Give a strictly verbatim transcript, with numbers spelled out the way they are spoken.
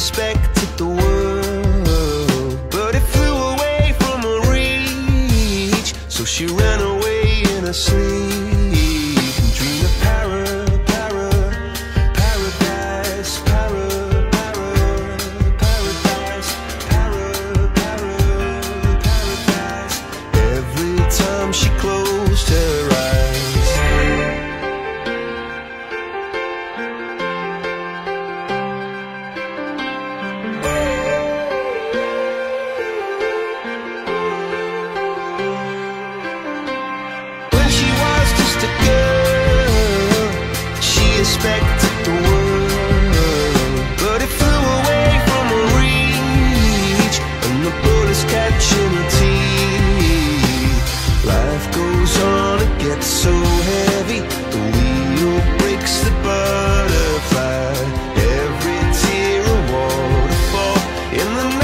respected the world, but it flew away from her reach, so she ran away in her sleep. And dreamed of para, para, paradise, para, para, paradise, para, para, paradise. Every time she closed her eyes, expected the world, but it flew away from her reach, and the bullets catching her teeth. Life goes on, it gets so heavy, the wheel breaks the butterfly. Every tear a waterfall in the night.